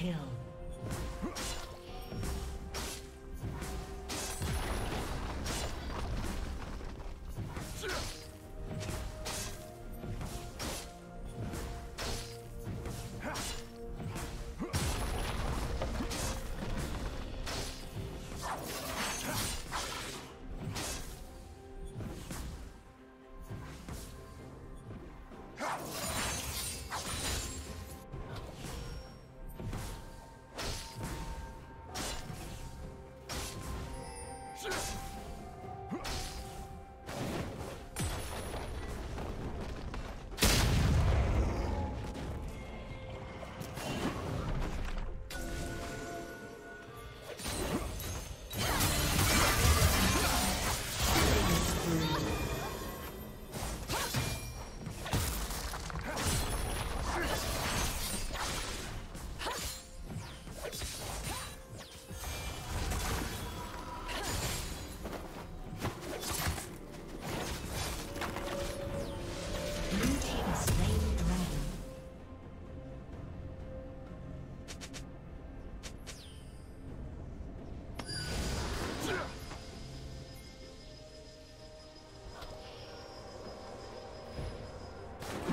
kill.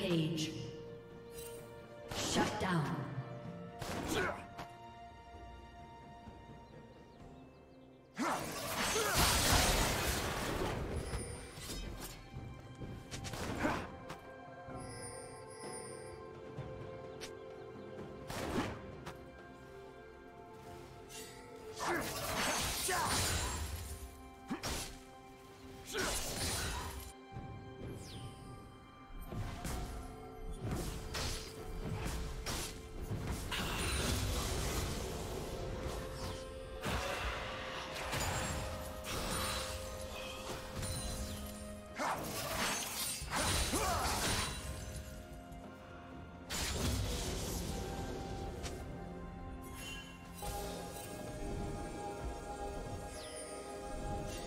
Page. Shut down.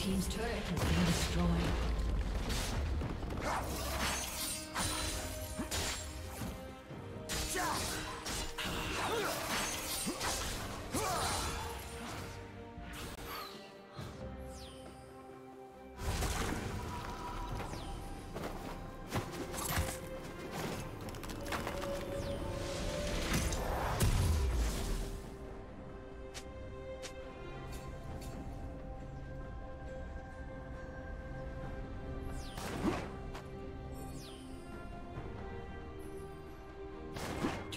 Team's turret has been destroyed.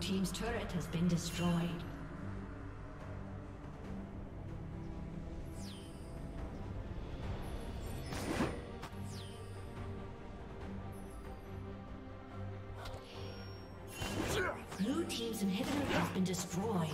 Team's turret has been destroyed. Blue team's inhibitor has been destroyed.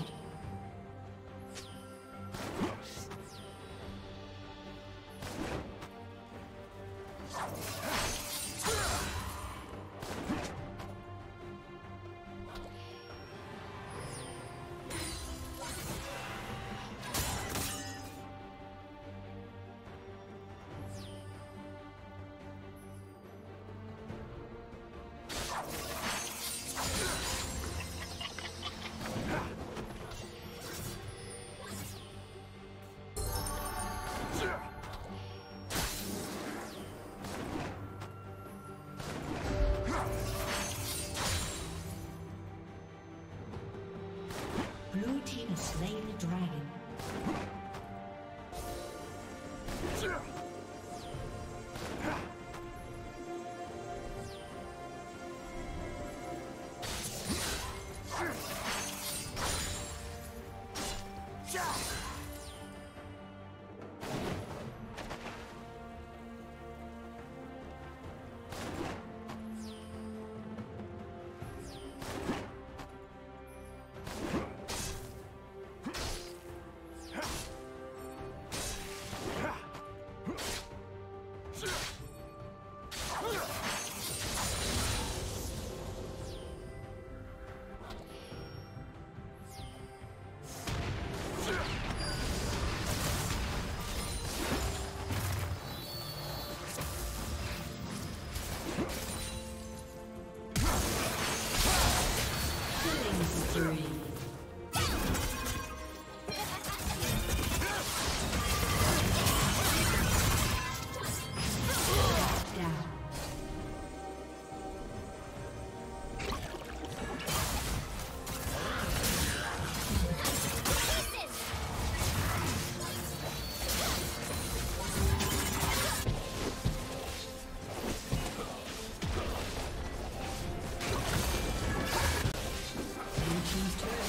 She's dead.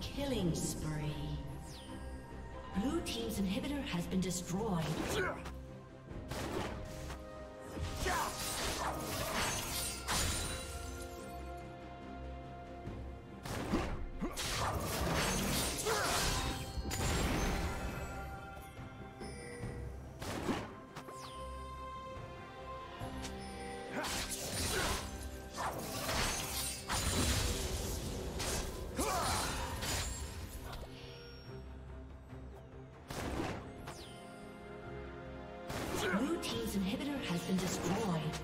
Killing spree. Blue team's inhibitor has been destroyed. This inhibitor has been destroyed.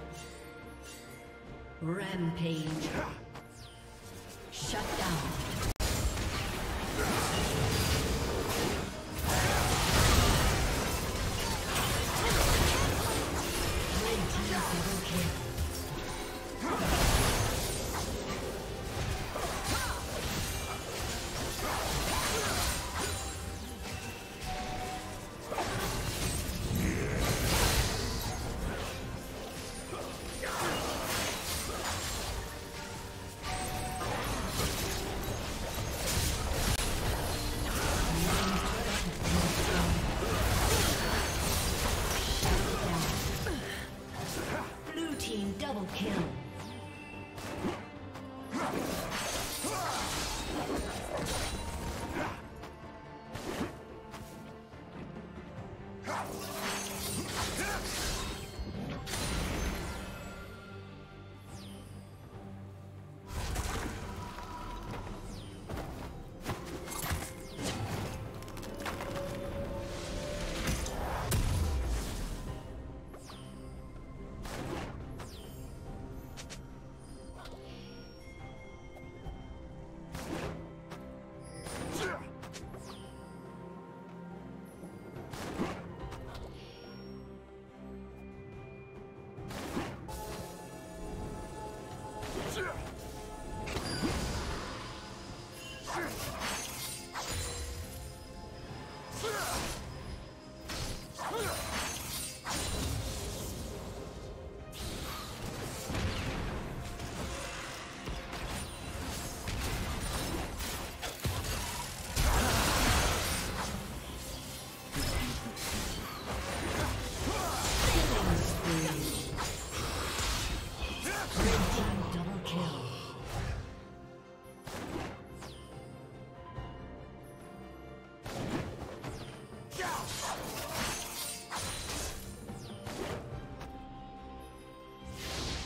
Rampage. Shut down.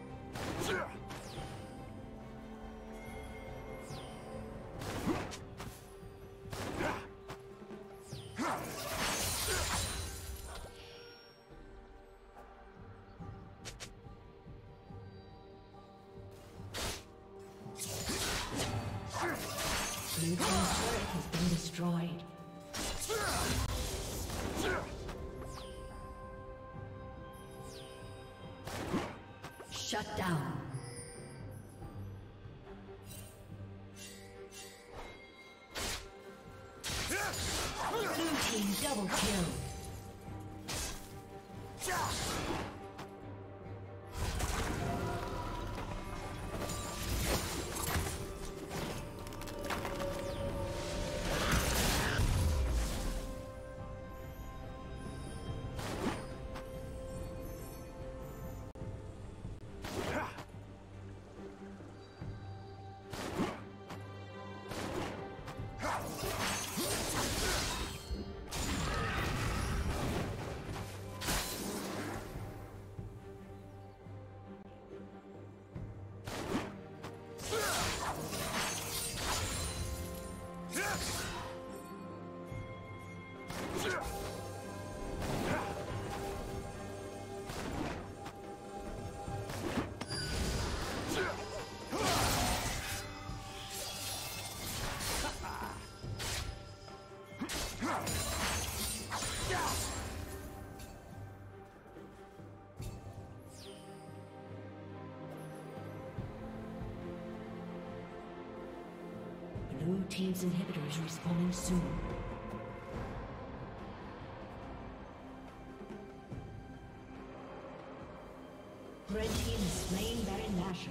Blue team's turret has been destroyed. Shut down. Blue team double kill. Red Team's inhibitor is respawning soon. Red Team is slaying Baron Nashor.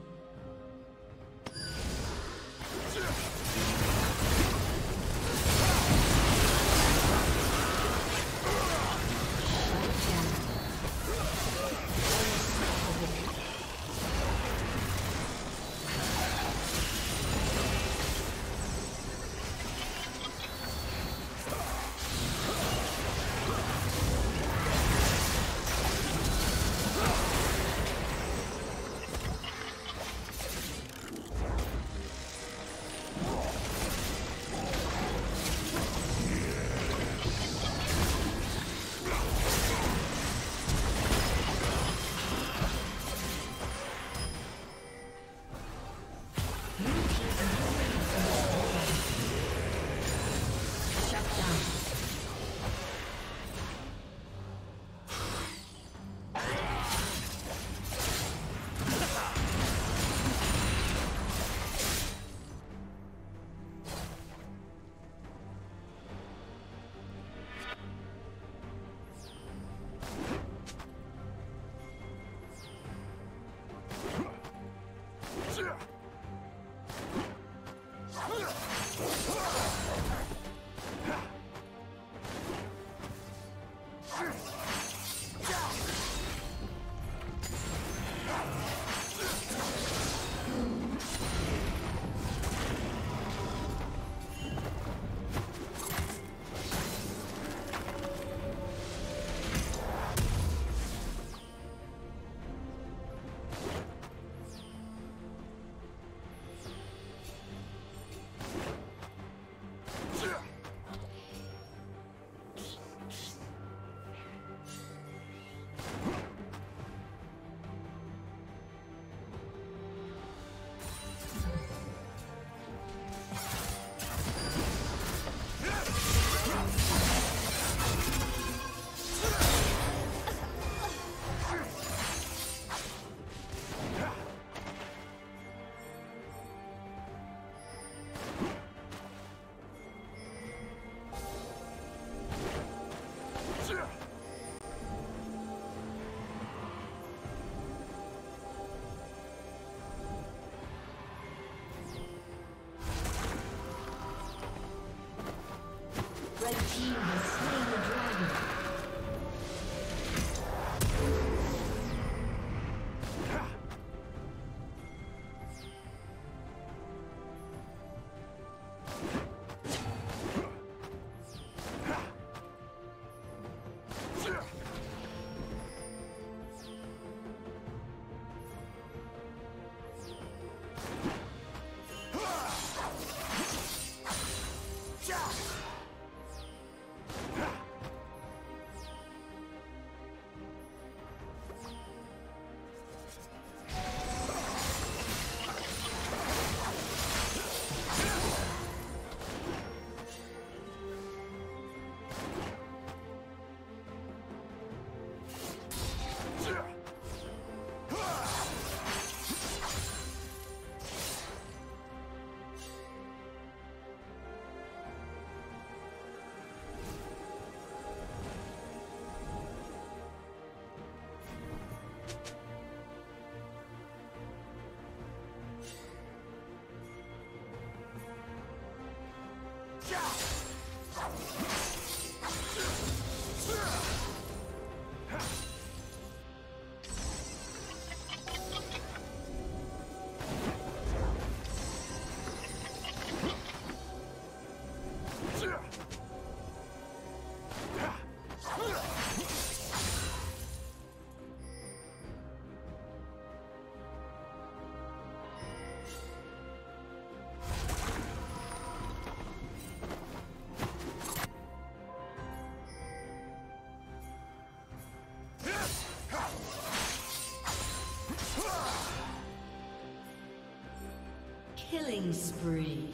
Killing spree.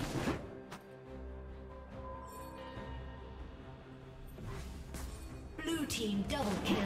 Blue team double kill.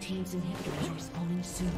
Team's inhibitors are respawning soon.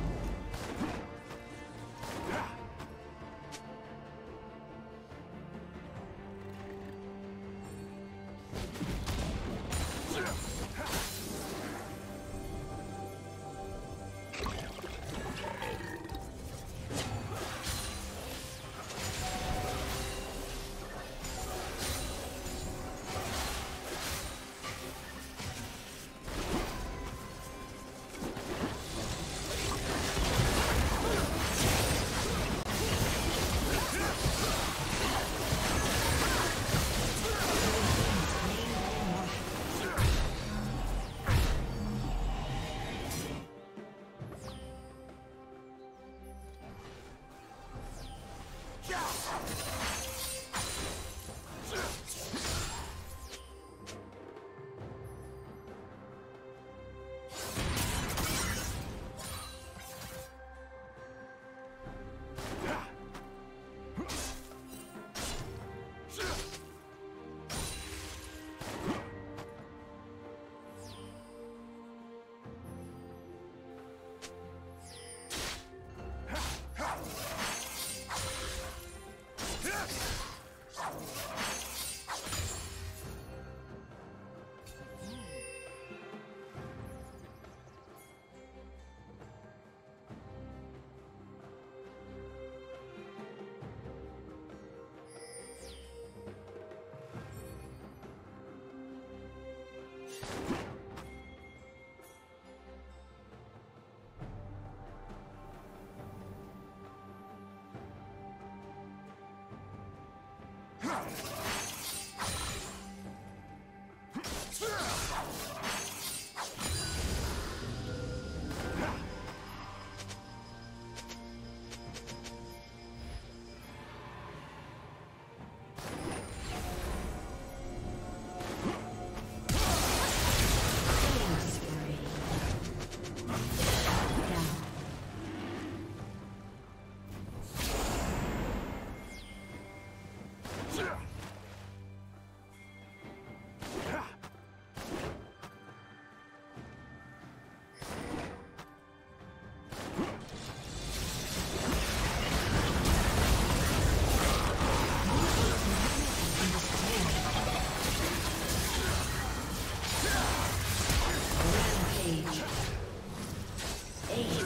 Hey.